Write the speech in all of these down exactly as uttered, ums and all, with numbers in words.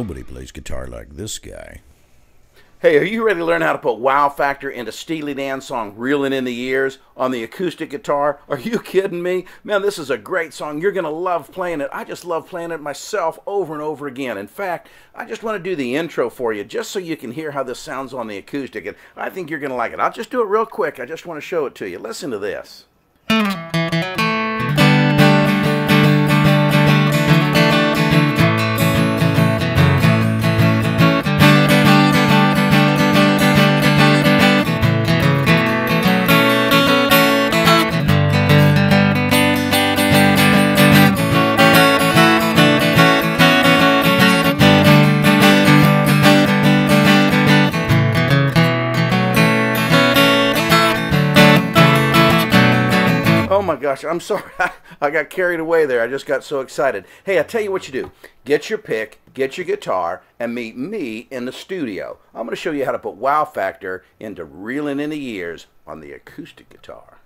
Nobody plays guitar like this guy. Hey, are you ready to learn how to put wow factor into Steely Dan's song Reelin' in the Years on the acoustic guitar? Are you kidding me? Man, this is a great song. You're going to love playing it. I just love playing it myself over and over again. In fact, I just want to do the intro for you just so you can hear how this sounds on the acoustic. And I think you're going to like it. I'll just do it real quick. I just want to show it to you. Listen to this. Oh my gosh, I'm sorry. I got carried away there. I just got so excited. Hey, I tell you what you do. Get your pick, get your guitar, and meet me in the studio. I'm going to show you how to put wow factor into Reelin' in the Years on the acoustic guitar.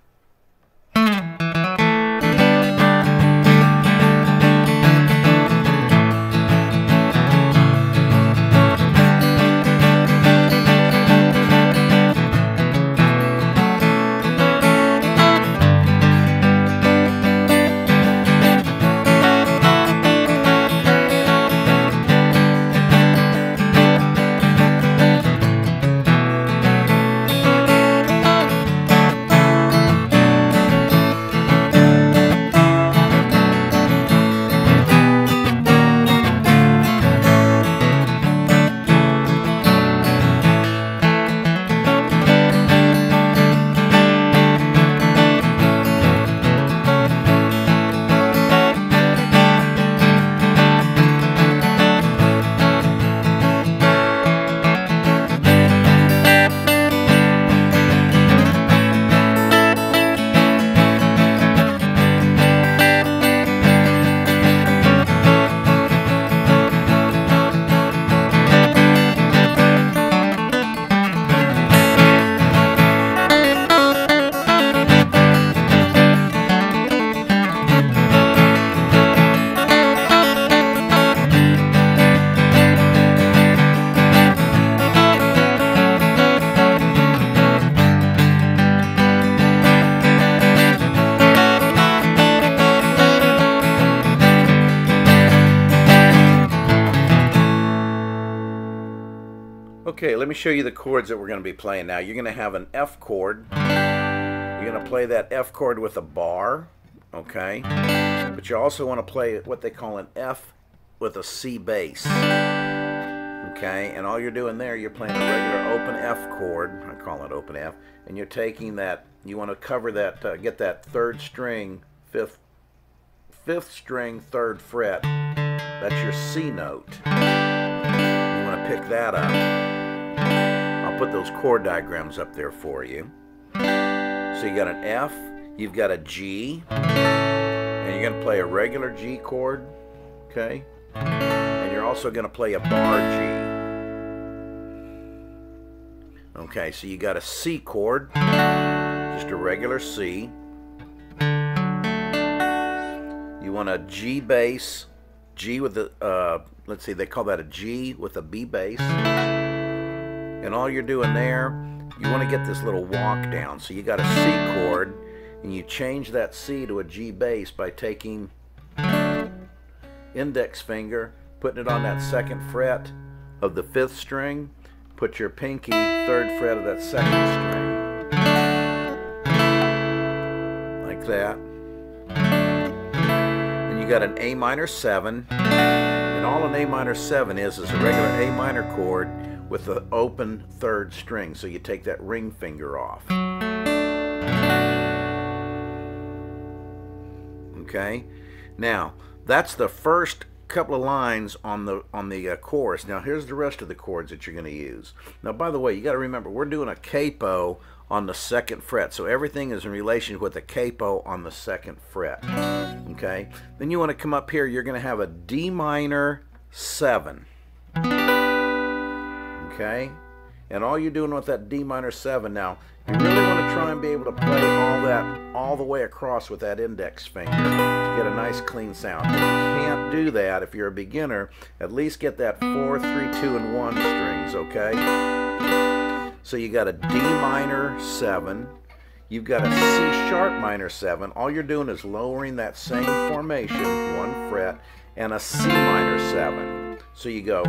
Okay, let me show you the chords that we're going to be playing now. You're going to have an F chord. You're going to play that F chord with a bar, okay? But you also want to play what they call an F with a C bass, okay? And all you're doing there, you're playing a regular open F chord. I call it open F. And you're taking that, you want to cover that, uh, get that third string, fifth, fifth string, third fret. That's your C note. You want to pick that up. Put those chord diagrams up there for you. So you got an F, you've got a G, and you're going to play a regular G chord, okay? And you're also going to play a bar G. Okay, so you got a C chord, just a regular C. You want a G bass, G with a, uh, let's see, they call that a G with a B bass. And all you're doing there, you want to get this little walk down. So you got a C chord, and you change that C to a G bass by taking index finger, putting it on that second fret of the fifth string, put your pinky third fret of that second string. Like that. And you got an A minor seven. And all an A minor seven is is a regular A minor chord with the open third string, so you take that ring finger off. Okay, now that's the first couple of lines on the on the uh, chorus. Now here's the rest of the chords that you're going to use. Now, by the way, you got to remember we're doing a capo on the second fret, so everything is in relation with a capo on the second fret. Okay, then you want to come up here. You're going to have a D minor seven. Okay, and all you're doing with that D minor seven now, you really want to try and be able to play all that all the way across with that index finger. get a nice clean sound. If you can't do that, if you're a beginner, at least get that four, three, two, and one strings, okay? So you got a D minor seven, you've got a C sharp minor seven. All you're doing is lowering that same formation, one fret, and a C minor seven. So you go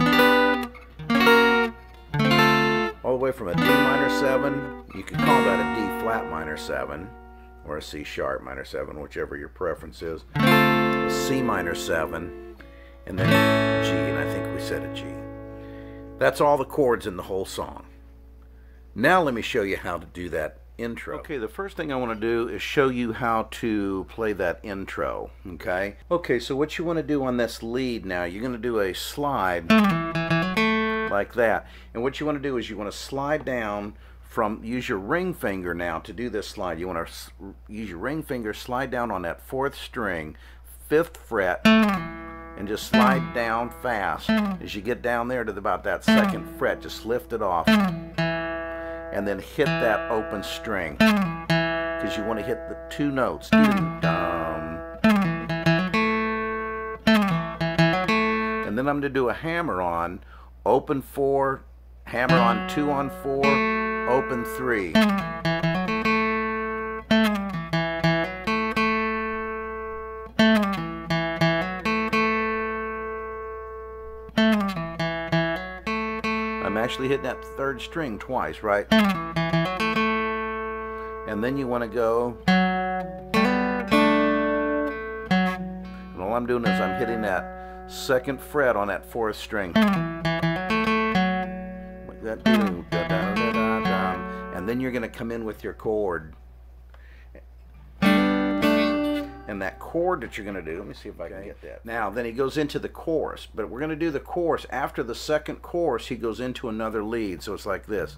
all the way from a D minor seven, you could call that a D flat minor seven, or a C sharp minor seven, whichever your preference is, a C minor seven, and then a G, and I think we said a G. That's all the chords in the whole song. Now let me show you how to do that intro. Okay, the first thing I want to do is show you how to play that intro, okay? Okay, so what you want to do on this lead now, you're going to do a slide like that, and what you want to do is you want to slide down from, use your ring finger now to do this slide. You want to use your ring finger, slide down on that fourth string, fifth fret, and just slide down fast. As you get down there to the, about that second fret, just lift it off and then hit that open string, because you want to hit the two notes. And then I'm going to do a hammer on, open four, hammer on two on four, open three. I'm actually hitting that third string twice, right? And then you want to go, and all I'm doing is I'm hitting that second fret on that fourth string. Like that. And then you're going to come in with your chord. And that chord that you're going to do, let me see if I can get that. Now, then he goes into the chorus, but we're going to do the chorus. After the second chorus, he goes into another lead, so it's like this.